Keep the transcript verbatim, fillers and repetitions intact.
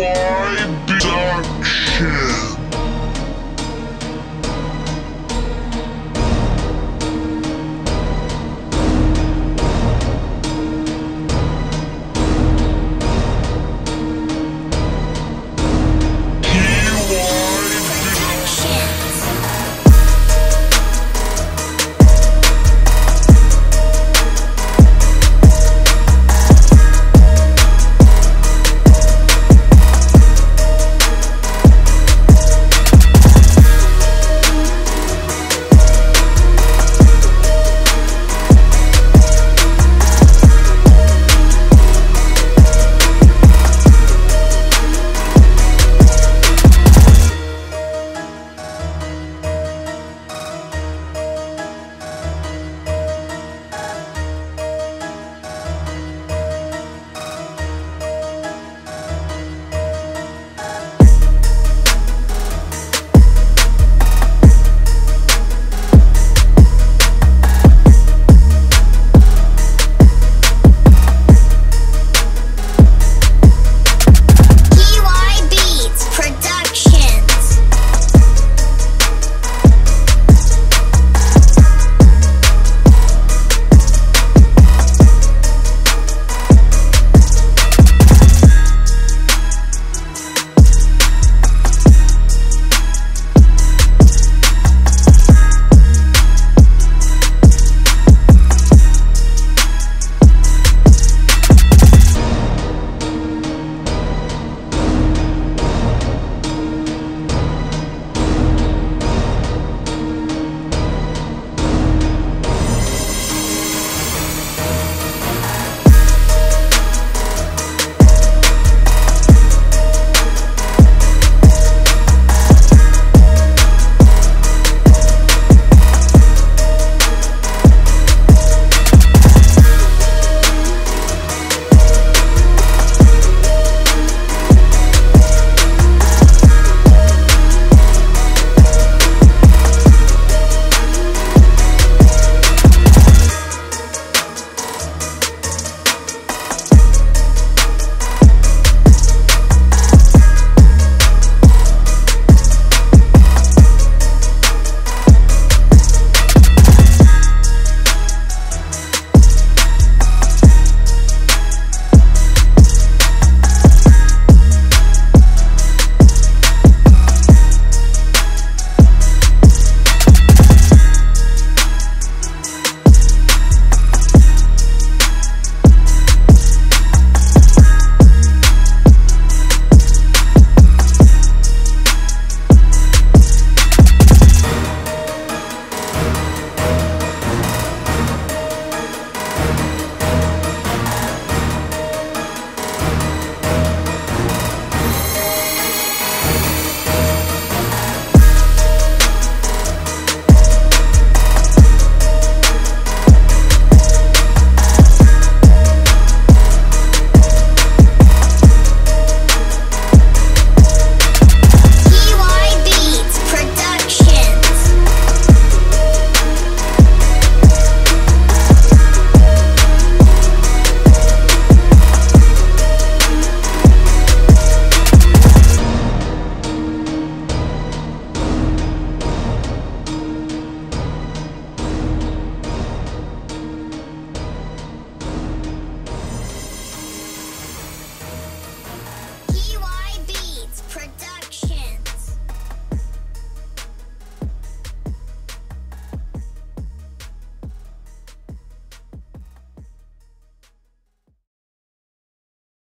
Why, bitch?